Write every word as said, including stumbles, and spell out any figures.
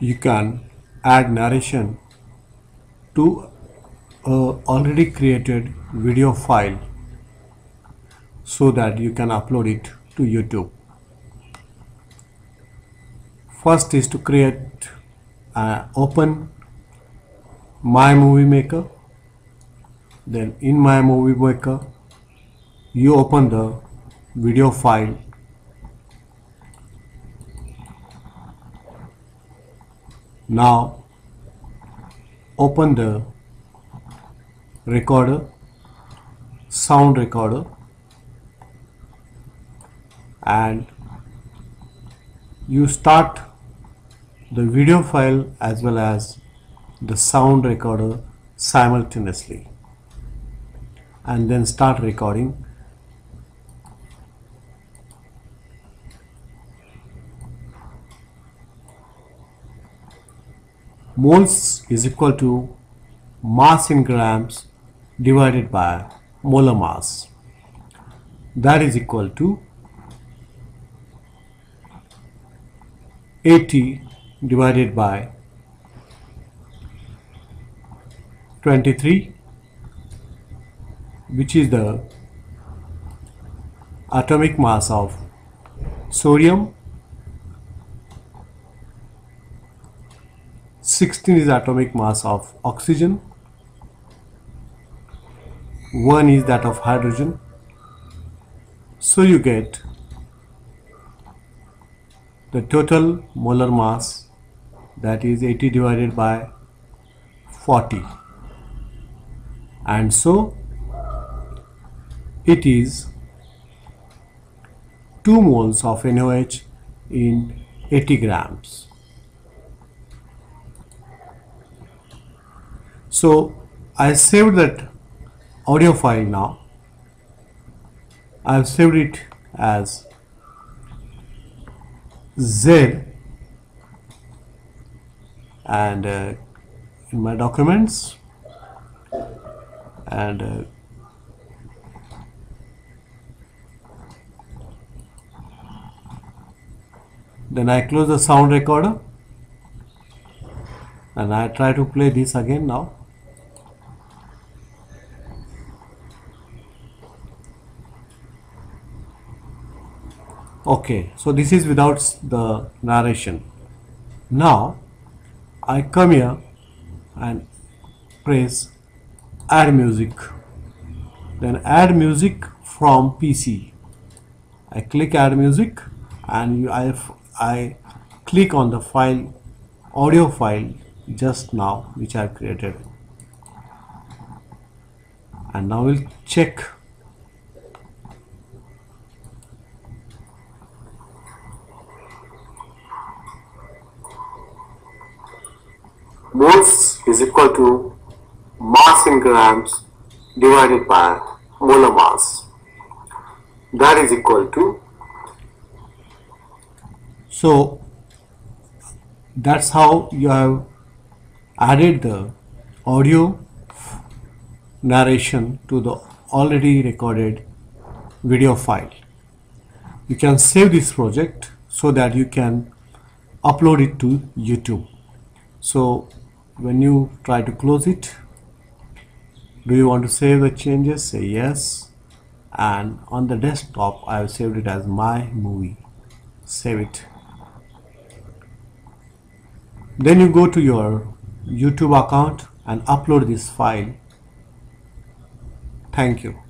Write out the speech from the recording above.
you can add narration to a already created video file so that you can upload it to YouTube. First is to create uh, open My Movie Maker. Then in My Movie Maker you open the video file . Now open the recorder, sound recorder, and you start the video file as well as the sound recorder simultaneously, and then start recording. Moles is equal to mass in grams divided by molar mass. That is equal to eighty divided by twenty-three, which is the atomic mass of sodium. Sixteen is atomic mass of oxygen, one is that of hydrogen. So you get the total molar mass, that is eighty divided by forty, and so it is two moles of N O H in eighty grams. So I saved that audio file. Now I have saved it as Z, and uh, in my documents, and uh, then I close the sound recorder and I try to play this again now. Okay, so this is without the narration. Now I come here and press add music, then add music from P C. I click add music and I, I click on the file, audio file just now which I have created, and now we'll check moles is equal to mass in grams divided by molar mass. That is equal to, so that's how you have added the audio narration to the already recorded video file. You can save this project so that you can upload it to YouTube. So when you try to close it, do you want to save the changes? Say yes, and on the desktop I have saved it as My Movie. Save it. Then you go to your YouTube account and upload this file. Thank you.